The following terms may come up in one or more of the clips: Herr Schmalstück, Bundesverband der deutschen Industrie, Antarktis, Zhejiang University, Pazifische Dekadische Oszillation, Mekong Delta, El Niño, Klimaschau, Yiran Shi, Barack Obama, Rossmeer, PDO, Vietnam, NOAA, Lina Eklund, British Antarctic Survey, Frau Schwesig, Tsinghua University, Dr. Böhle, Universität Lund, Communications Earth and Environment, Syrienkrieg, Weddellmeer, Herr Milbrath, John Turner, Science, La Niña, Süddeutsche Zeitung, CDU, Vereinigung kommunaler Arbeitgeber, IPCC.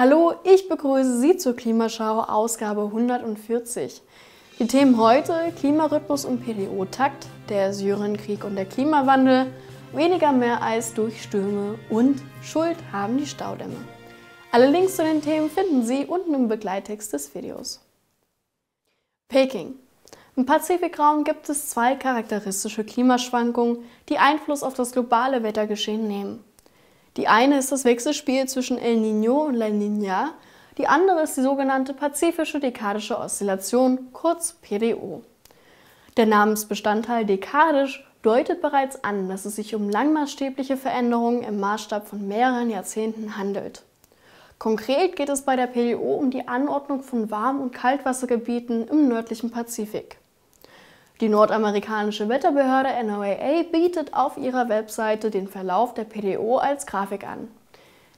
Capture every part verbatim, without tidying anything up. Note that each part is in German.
Hallo, ich begrüße Sie zur Klimaschau Ausgabe hundertvierzig. Die Themen heute: Klimarhythmus und P D O-Takt, der Syrienkrieg und der Klimawandel, weniger Meereis durch Stürme und Schuld haben die Staudämme. Alle Links zu den Themen finden Sie unten im Begleittext des Videos. Peking. Im Pazifikraum gibt es zwei charakteristische Klimaschwankungen, die Einfluss auf das globale Wettergeschehen nehmen. Die eine ist das Wechselspiel zwischen El Niño und La Niña, die andere ist die sogenannte Pazifische Dekadische Oszillation, kurz P D O. Der Namensbestandteil dekadisch deutet bereits an, dass es sich um langmaßstäbliche Veränderungen im Maßstab von mehreren Jahrzehnten handelt. Konkret geht es bei der P D O um die Anordnung von Warm- und Kaltwassergebieten im nördlichen Pazifik. Die nordamerikanische Wetterbehörde N O A A bietet auf ihrer Webseite den Verlauf der P D O als Grafik an.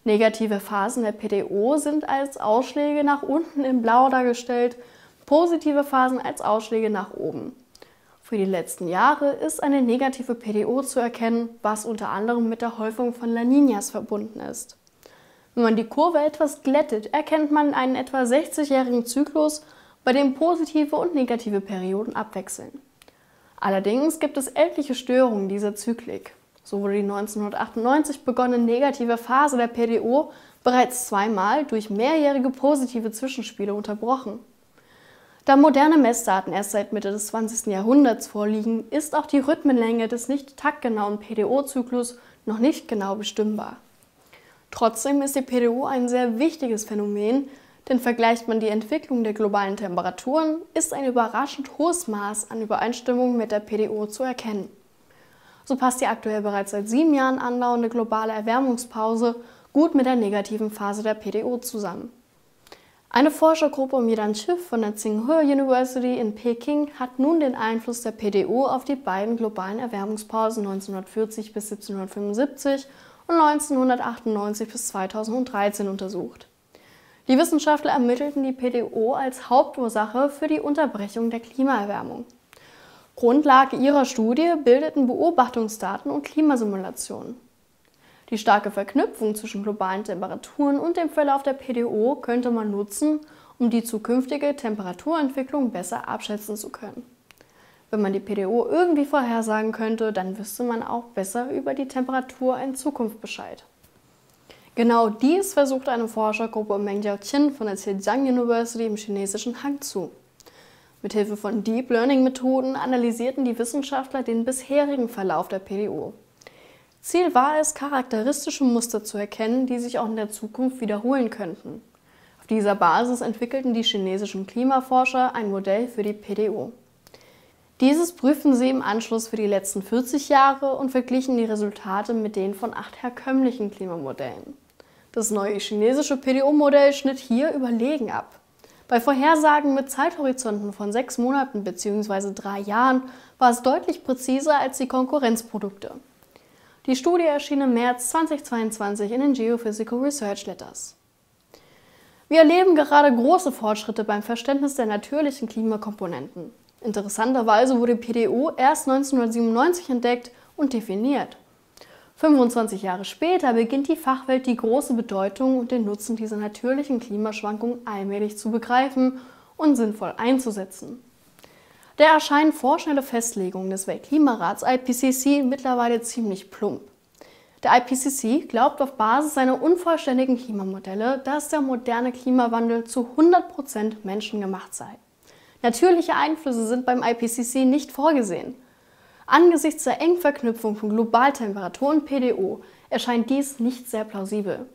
Negative Phasen der P D O sind als Ausschläge nach unten in Blau dargestellt, positive Phasen als Ausschläge nach oben. Für die letzten Jahre ist eine negative P D O zu erkennen, was unter anderem mit der Häufung von La Niñas verbunden ist. Wenn man die Kurve etwas glättet, erkennt man einen etwa sechzigjährigen Zyklus, bei dem positive und negative Perioden abwechseln. Allerdings gibt es etliche Störungen dieser Zyklik. So wurde die neunzehnhundertachtundneunzig begonnene negative Phase der P D O bereits zweimal durch mehrjährige positive Zwischenspiele unterbrochen. Da moderne Messdaten erst seit Mitte des zwanzigsten Jahrhunderts vorliegen, ist auch die Rhythmenlänge des nicht taktgenauen P D O-Zyklus noch nicht genau bestimmbar. Trotzdem ist die P D O ein sehr wichtiges Phänomen, denn vergleicht man die Entwicklung der globalen Temperaturen, ist ein überraschend hohes Maß an Übereinstimmung mit der P D O zu erkennen. So passt die aktuell bereits seit sieben Jahren andauernde globale Erwärmungspause gut mit der negativen Phase der P D O zusammen. Eine Forschergruppe um Yiran Shi von der Tsinghua University in Peking hat nun den Einfluss der P D O auf die beiden globalen Erwärmungspausen neunzehnhundertvierzig bis siebzehnhundertfünfundsiebzig und neunzehnhundertachtundneunzig bis zweitausenddreizehn untersucht. Die Wissenschaftler ermittelten die P D O als Hauptursache für die Unterbrechung der Klimaerwärmung. Grundlage ihrer Studie bildeten Beobachtungsdaten und Klimasimulationen. Die starke Verknüpfung zwischen globalen Temperaturen und dem Verlauf der P D O könnte man nutzen, um die zukünftige Temperaturentwicklung besser abschätzen zu können. Wenn man die P D O irgendwie vorhersagen könnte, dann wüsste man auch besser über die Temperatur in Zukunft Bescheid. Genau dies versucht eine Forschergruppe um Meng Jiaoqin von der Zhejiang University im chinesischen Hangzhou. Mithilfe von Deep Learning-Methoden analysierten die Wissenschaftler den bisherigen Verlauf der P D O. Ziel war es, charakteristische Muster zu erkennen, die sich auch in der Zukunft wiederholen könnten. Auf dieser Basis entwickelten die chinesischen Klimaforscher ein Modell für die P D O. Dieses prüften sie im Anschluss für die letzten vierzig Jahre und verglichen die Resultate mit denen von acht herkömmlichen Klimamodellen. Das neue chinesische P D O-Modell schnitt hier überlegen ab. Bei Vorhersagen mit Zeithorizonten von sechs Monaten bzw. drei Jahren war es deutlich präziser als die Konkurrenzprodukte. Die Studie erschien im März zweitausendzweiundzwanzig in den Geophysical Research Letters. Wir erleben gerade große Fortschritte beim Verständnis der natürlichen Klimakomponenten. Interessanterweise wurde P D O erst neunzehnhundertsiebenundneunzig entdeckt und definiert. fünfundzwanzig Jahre später beginnt die Fachwelt, die große Bedeutung und den Nutzen dieser natürlichen Klimaschwankungen allmählich zu begreifen und sinnvoll einzusetzen. Da erscheinen vorschnelle Festlegungen des Weltklimarats I P C C mittlerweile ziemlich plump. Der I P C C glaubt auf Basis seiner unvollständigen Klimamodelle, dass der moderne Klimawandel zu hundert Prozent menschengemacht sei. Natürliche Einflüsse sind beim I P C C nicht vorgesehen. Angesichts der engen Verknüpfung von Globaltemperatur und P D O erscheint dies nicht sehr plausibel.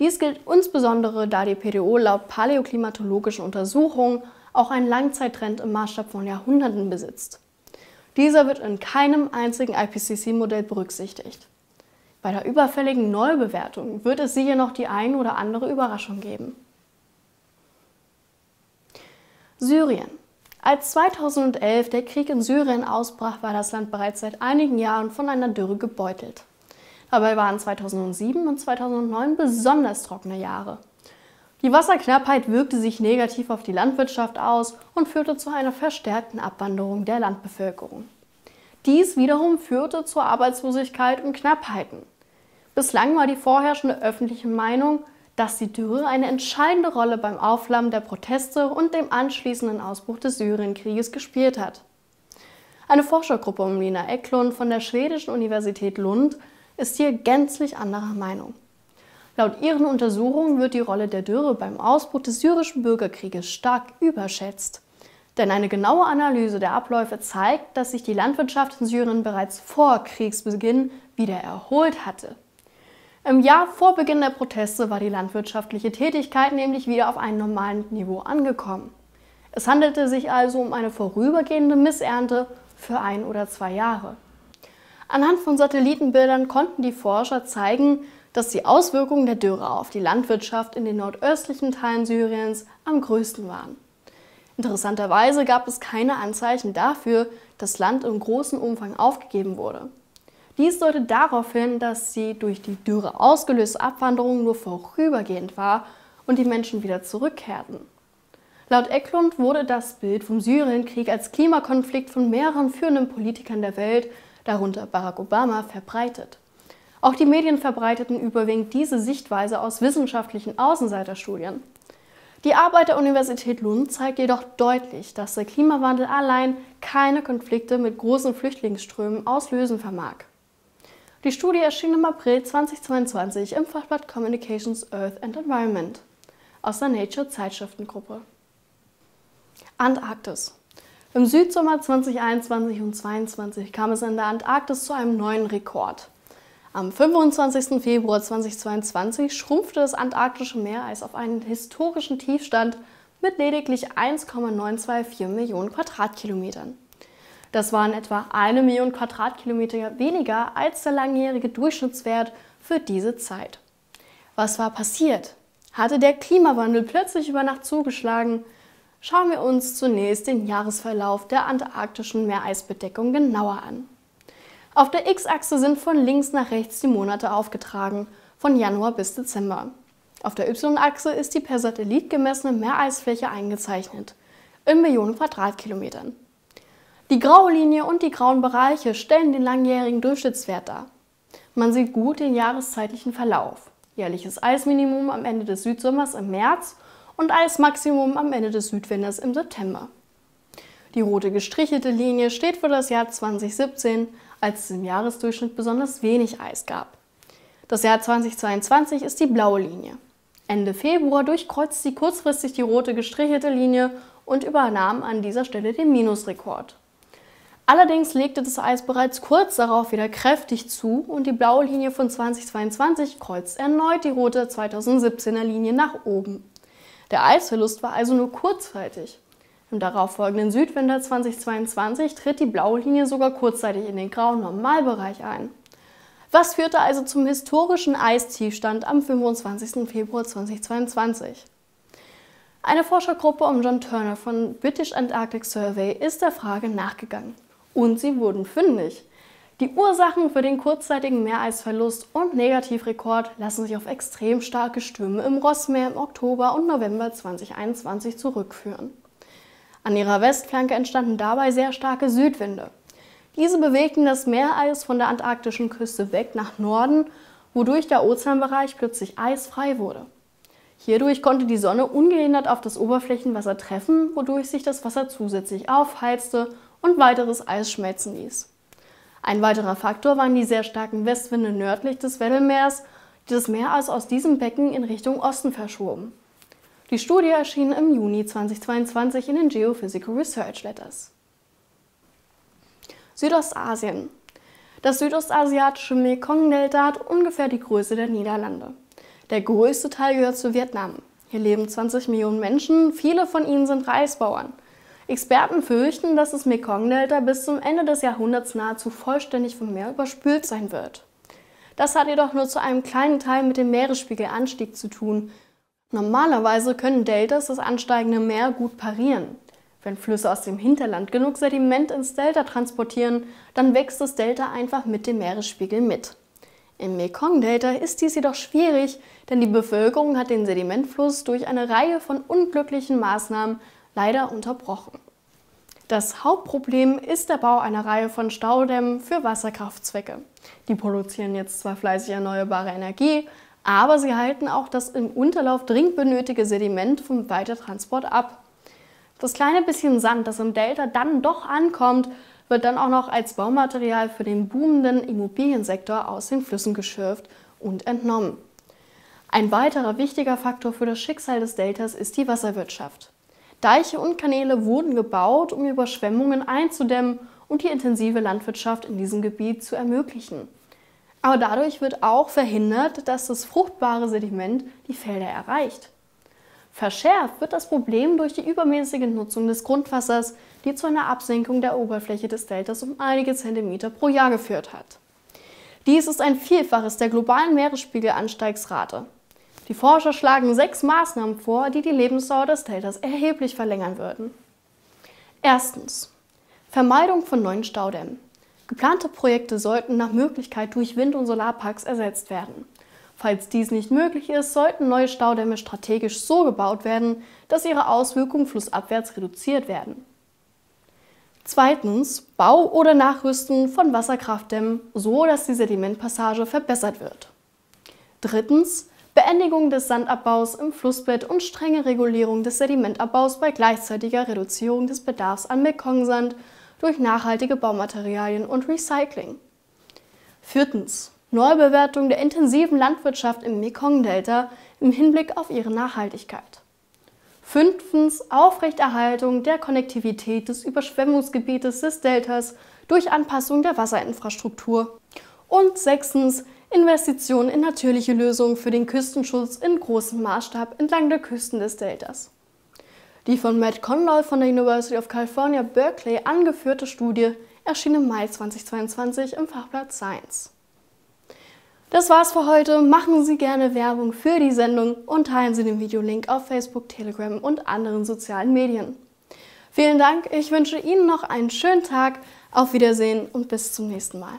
Dies gilt insbesondere, da die P D O laut paläoklimatologischen Untersuchungen auch einen Langzeittrend im Maßstab von Jahrhunderten besitzt. Dieser wird in keinem einzigen I P C C-Modell berücksichtigt. Bei der überfälligen Neubewertung wird es sicher noch die ein oder andere Überraschung geben. Syrien. Als zweitausendelf der Krieg in Syrien ausbrach, war das Land bereits seit einigen Jahren von einer Dürre gebeutelt. Dabei waren zweitausendsieben und zweitausendneun besonders trockene Jahre. Die Wasserknappheit wirkte sich negativ auf die Landwirtschaft aus und führte zu einer verstärkten Abwanderung der Landbevölkerung. Dies wiederum führte zur Arbeitslosigkeit und Knappheiten. Bislang war die vorherrschende öffentliche Meinung, dass die Dürre eine entscheidende Rolle beim Aufflammen der Proteste und dem anschließenden Ausbruch des Syrienkrieges gespielt hat. Eine Forschergruppe um Lina Eklund von der schwedischen Universität Lund ist hier gänzlich anderer Meinung. Laut ihren Untersuchungen wird die Rolle der Dürre beim Ausbruch des syrischen Bürgerkrieges stark überschätzt. Denn eine genaue Analyse der Abläufe zeigt, dass sich die Landwirtschaft in Syrien bereits vor Kriegsbeginn wieder erholt hatte. Im Jahr vor Beginn der Proteste war die landwirtschaftliche Tätigkeit nämlich wieder auf einem normalen Niveau angekommen. Es handelte sich also um eine vorübergehende Missernte für ein oder zwei Jahre. Anhand von Satellitenbildern konnten die Forscher zeigen, dass die Auswirkungen der Dürre auf die Landwirtschaft in den nordöstlichen Teilen Syriens am größten waren. Interessanterweise gab es keine Anzeichen dafür, dass Land im großen Umfang aufgegeben wurde. Dies deutet darauf hin, dass die durch die Dürre ausgelöste Abwanderung nur vorübergehend war und die Menschen wieder zurückkehrten. Laut Eklund wurde das Bild vom Syrienkrieg als Klimakonflikt von mehreren führenden Politikern der Welt, darunter Barack Obama, verbreitet. Auch die Medien verbreiteten überwiegend diese Sichtweise aus wissenschaftlichen Außenseiterstudien. Die Arbeit der Universität Lund zeigt jedoch deutlich, dass der Klimawandel allein keine Konflikte mit großen Flüchtlingsströmen auslösen vermag. Die Studie erschien im April zweitausendzweiundzwanzig im Fachblatt Communications Earth and Environment aus der Nature-Zeitschriftengruppe. Antarktis. Im Südsommer zweitausendeinundzwanzig und zweitausendzweiundzwanzig kam es in der Antarktis zu einem neuen Rekord. Am fünfundzwanzigsten Februar zweitausendzweiundzwanzig schrumpfte das antarktische Meereis auf einen historischen Tiefstand mit lediglich eins Komma neun zwei vier Millionen Quadratkilometern. Das waren etwa eine Million Quadratkilometer weniger als der langjährige Durchschnittswert für diese Zeit. Was war passiert? Hatte der Klimawandel plötzlich über Nacht zugeschlagen? Schauen wir uns zunächst den Jahresverlauf der antarktischen Meereisbedeckung genauer an. Auf der X-Achse sind von links nach rechts die Monate aufgetragen, von Januar bis Dezember. Auf der Y-Achse ist die per Satellit gemessene Meereisfläche eingezeichnet, in Millionen Quadratkilometern. Die graue Linie und die grauen Bereiche stellen den langjährigen Durchschnittswert dar. Man sieht gut den jahreszeitlichen Verlauf. Jährliches Eisminimum am Ende des Südsommers im März und Eismaximum am Ende des Südwinters im September. Die rote gestrichelte Linie steht für das Jahr zweitausendsiebzehn, als es im Jahresdurchschnitt besonders wenig Eis gab. Das Jahr zweitausendzweiundzwanzig ist die blaue Linie. Ende Februar durchkreuzt sie kurzfristig die rote gestrichelte Linie und übernahm an dieser Stelle den Minusrekord. Allerdings legte das Eis bereits kurz darauf wieder kräftig zu und die blaue Linie von zweitausendzweiundzwanzig kreuzt erneut die rote zweitausendsiebzehner Linie nach oben. Der Eisverlust war also nur kurzzeitig. Im darauffolgenden Südwinter zweitausendzweiundzwanzig tritt die blaue Linie sogar kurzzeitig in den grauen Normalbereich ein. Was führte also zum historischen Eistiefstand am fünfundzwanzigsten Februar zweitausendzweiundzwanzig? Eine Forschergruppe um John Turner von British Antarctic Survey ist der Frage nachgegangen. Und sie wurden fündig. Die Ursachen für den kurzzeitigen Meereisverlust und Negativrekord lassen sich auf extrem starke Stürme im Rossmeer im Oktober und November zweitausendeinundzwanzig zurückführen. An ihrer Westflanke entstanden dabei sehr starke Südwinde. Diese bewegten das Meereis von der antarktischen Küste weg nach Norden, wodurch der Ozeanbereich plötzlich eisfrei wurde. Hierdurch konnte die Sonne ungehindert auf das Oberflächenwasser treffen, wodurch sich das Wasser zusätzlich aufheizte und weiteres Eis schmelzen ließ. Ein weiterer Faktor waren die sehr starken Westwinde nördlich des Weddellmeers, die das Meereis aus diesem Becken in Richtung Osten verschoben. Die Studie erschien im Juni zweitausendzweiundzwanzig in den Geophysical Research Letters. Südostasien. Das südostasiatische Mekong Delta hat ungefähr die Größe der Niederlande. Der größte Teil gehört zu Vietnam. Hier leben zwanzig Millionen Menschen, viele von ihnen sind Reisbauern. Experten fürchten, dass das Mekong Delta bis zum Ende des Jahrhunderts nahezu vollständig vom Meer überspült sein wird. Das hat jedoch nur zu einem kleinen Teil mit dem Meeresspiegelanstieg zu tun. Normalerweise können Deltas das ansteigende Meer gut parieren. Wenn Flüsse aus dem Hinterland genug Sediment ins Delta transportieren, dann wächst das Delta einfach mit dem Meeresspiegel mit. Im Mekong-Delta ist dies jedoch schwierig, denn die Bevölkerung hat den Sedimentfluss durch eine Reihe von unglücklichen Maßnahmen leider unterbrochen. Das Hauptproblem ist der Bau einer Reihe von Staudämmen für Wasserkraftzwecke. Die produzieren jetzt zwar fleißig erneuerbare Energie, aber sie halten auch das im Unterlauf dringend benötigte Sediment vom Weitertransport ab. Das kleine bisschen Sand, das im Delta dann doch ankommt, wird dann auch noch als Baumaterial für den boomenden Immobiliensektor aus den Flüssen geschürft und entnommen. Ein weiterer wichtiger Faktor für das Schicksal des Deltas ist die Wasserwirtschaft. Deiche und Kanäle wurden gebaut, um Überschwemmungen einzudämmen und die intensive Landwirtschaft in diesem Gebiet zu ermöglichen. Aber dadurch wird auch verhindert, dass das fruchtbare Sediment die Felder erreicht. Verschärft wird das Problem durch die übermäßige Nutzung des Grundwassers, die zu einer Absenkung der Oberfläche des Deltas um einige Zentimeter pro Jahr geführt hat. Dies ist ein Vielfaches der globalen Meeresspiegelanstiegsrate. Die Forscher schlagen sechs Maßnahmen vor, die die Lebensdauer des Deltas erheblich verlängern würden. Erstens. Vermeidung von neuen Staudämmen. Geplante Projekte sollten nach Möglichkeit durch Wind- und Solarparks ersetzt werden. Falls dies nicht möglich ist, sollten neue Staudämme strategisch so gebaut werden, dass ihre Auswirkungen flussabwärts reduziert werden. Zweitens. Bau oder Nachrüsten von Wasserkraftdämmen, so dass die Sedimentpassage verbessert wird. Drittens. Beendigung des Sandabbaus im Flussbett und strenge Regulierung des Sedimentabbaus bei gleichzeitiger Reduzierung des Bedarfs an Mekongsand durch nachhaltige Baumaterialien und Recycling. Viertens. Neubewertung der intensiven Landwirtschaft im Mekong-Delta im Hinblick auf ihre Nachhaltigkeit. Fünftens. Aufrechterhaltung der Konnektivität des Überschwemmungsgebietes des Deltas durch Anpassung der Wasserinfrastruktur. Und sechstens. Investitionen in natürliche Lösungen für den Küstenschutz in großem Maßstab entlang der Küsten des Deltas. Die von Matt Kondolf von der University of California Berkeley angeführte Studie erschien im Mai zweitausendzweiundzwanzig im Fachblatt Science. Das war's für heute. Machen Sie gerne Werbung für die Sendung und teilen Sie den Videolink auf Facebook, Telegram und anderen sozialen Medien. Vielen Dank, ich wünsche Ihnen noch einen schönen Tag, auf Wiedersehen und bis zum nächsten Mal.